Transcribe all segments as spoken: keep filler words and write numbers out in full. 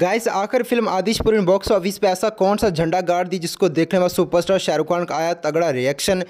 Guys आखिर film Adipurush ने box office पे ऐसा कौन सा झंडा गाड़ दी जिसको देखने में सुपरस्टार शाहरुख खान का आया तगड़ा रिएक्शन।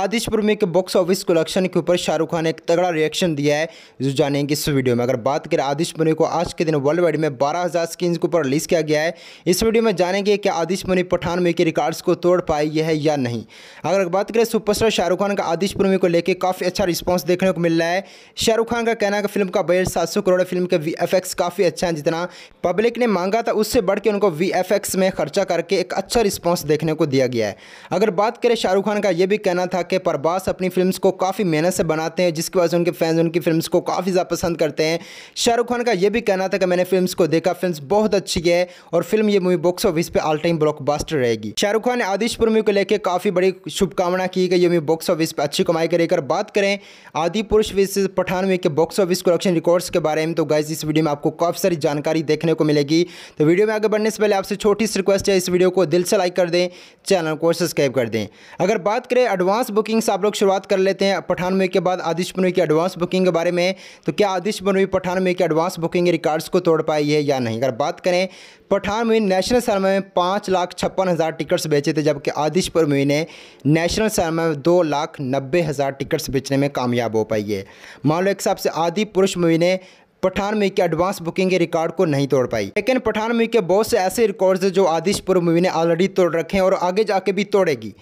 आदिपुरुष में के बॉक्स ऑफिस कलेक्शन के ऊपर शाहरुख खान ने एक तगड़ा रिएक्शन दिया है जो जानेंगे इस वीडियो में। अगर बात करें आदिपुरुष को आज के दिन वर्ल्ड वाइड में बारह हज़ार स्क्रीन के ऊपर रिलीज़ किया गया है। इस वीडियो में जानेंगे कि आदिपुरुष पठान में के रिकॉर्ड्स को तोड़ पाई है या नहीं। अगर बात करें सुपरस्टार शाहरुख खान का आदिपुरुष को लेकर काफ़ी अच्छा रिस्पॉन्स देखने को मिल रहा है। शाहरुख खान का कहना है कि फिल्म का बजट सात सौ करोड़, फिल्म के वी एफ एक्स काफ़ी अच्छा है, जितना पब्लिक ने मांगा था उससे बढ़ के उनको वीएफएक्स में खर्चा करके एक अच्छा रिस्पांस देखने को दिया गया है। अगर बात करें शाहरुख खान का यह भी कहना था कि प्रभास अपनी फिल्म्स को काफ़ी मेहनत से बनाते हैं, जिसकी वजह से उनके फैंस उनकी फिल्म्स को काफ़ी ज़्यादा पसंद करते हैं। शाहरुख खान का यह भी कहना था कि मैंने फिल्म्स को देखा, फिल्म्स बहुत अच्छी है और फिल्म ये मूवी बॉक्स ऑफिस पर ऑल टाइम ब्लॉकबस्टर रहेगी। शाहरुख खान ने आदिपुरुष को लेकर काफ़ी बड़ी शुभकामना की कि ये मूवी बॉक्स ऑफिस पर अच्छी कमाई करेगी। अगर बात करें आदिपुरुष वर्सेस पठान मूवी के बॉक्स ऑफिस कलेक्शन रिकॉर्ड्स के बारे में, तो गाइस इस वीडियो में आपको काफ़ी सारी जानकारी देखने को मिलेगी। तो वीडियो में आगे बढ़ने से पहले आपसे छोटी सी रिक्वेस्ट है, इस वीडियो को दिल से लाइक कर दें, चैनल को सब्सक्राइब कर दें। अगर बात करें एडवांस बुकिंग से आप लोग शुरुआत कर लेते हैं पठान मूवी के बाद आदिपुरुष की एडवांस बुकिंग के बारे में, तो क्या आदिपुरुष पठान मूवी की एडवांस बुकिंग रिकॉर्ड्स को तोड़ पाई है या नहीं। अगर बात करें पठान मूवी नेशनल सिनेमा में पाँच लाख छप्पन हज़ार टिकट्स बेचे थे, जबकि आदिपुरुष मूवी ने नेशनल सिनेमा में दो लाख नब्बे हज़ार टिकट्स बेचने में कामयाब हो पाई है। मान लो एक हिसाब से आदिपुरुष मूवी ने पठान मूवी के एडवांस बुकिंग के रिकॉर्ड को नहीं तोड़ पाई, लेकिन पठान मूवी के बहुत से ऐसे रिकॉर्ड्स हैं जो आदिपुरुष मूवी ने ऑलरेडी तोड़ रखे हैं और आगे जाके भी तोड़ेगी।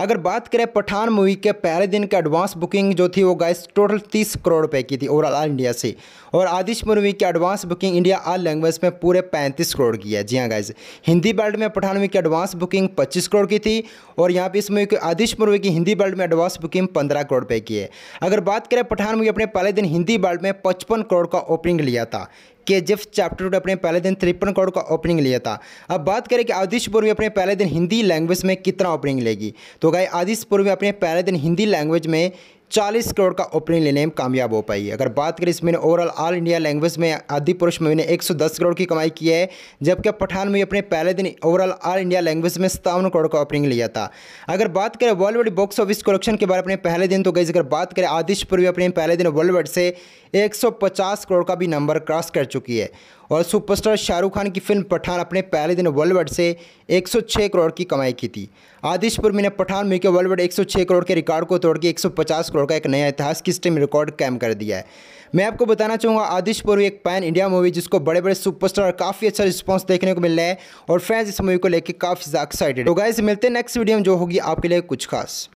अगर बात करें पठान मूवी के पहले दिन का एडवांस बुकिंग जो थी वो गाइस टोटल तीस करोड़ रुपए की थी ओवरऑल इंडिया से, और आदिपुरुष मूवी की advance booking India all language में पूरे पैंतीस करोड़ की है। जी हाँ गाइस, हिंदी बेल्ट में पठान मूवी की एडवांस बुकिंग पच्चीस करोड़ की थी और यहाँ पे इस मूवी की आदिपुरुष मूवी की हिंदी बेल्ट में एडवांस बुकिंग पंद्रह करोड़ रुपये की है। अगर बात करें पठान मूवी अपने पहले दिन हिंदी बेल्ट में पचपन करोड़ का ओपनिंग लिया था। केजीएफ चैप्टर टू अपने पहले दिन तिरपन करोड़ का ओपनिंग लिया था। अब बात करें कि आदिपुरुष भी अपने पहले दिन हिंदी लैंग्वेज में कितना ओपनिंग लेगी, तो गाइस आदिपुरुष भी अपने पहले दिन हिंदी लैंग्वेज में चालीस करोड़ का ओपनिंग लेने में कामयाब हो पाई है। अगर बात करें इसमें ओवरऑल ऑल इंडिया लैंग्वेज में आदिपुरुष मूवी ने एक सौ दस करोड़ की कमाई की है, जबकि पठान मूवी अपने पहले दिन ओवरऑल ऑल इंडिया लैंग्वेज में सत्तावन करोड़ का ओपनिंग लिया था। अगर बात करें world wide box office collection के बारे में अपने पहले दिन, तो गाइस अगर बात करें आदिपुरुष भी अपने पहले दिन वर्ल्ड वाइड से एक सौ पचास करोड़ का भी नंबर क्रॉस कर चुकी है और सुपरस्टार शाहरुख खान की फिल्म पठान अपने पहले दिन वर्ल्ड वाइड से एक सौ छह करोड़ की कमाई की थी। आदिपुरुष ने पठान मूवी के वर्ल्ड वाइड एक सौ छह करोड़ के रिकॉर्ड को तोड़ के एक सौ पचास करोड़ का एक नया इतिहास किस्से में रिकॉर्ड कायम कर दिया है। मैं आपको बताना चाहूँगा आदिपुरुष एक पैन इंडिया मूवी जिसको बड़े बड़े सुपरस्टार काफ़ी अच्छा रिस्पॉन्स देखने को मिल रहा है और फैंस इस मूवी को लेकर काफ़ी एक्साइटेड। तो गाइस मिलते हैं नेक्स्ट वीडियो में जो होगी आपके लिए कुछ खास।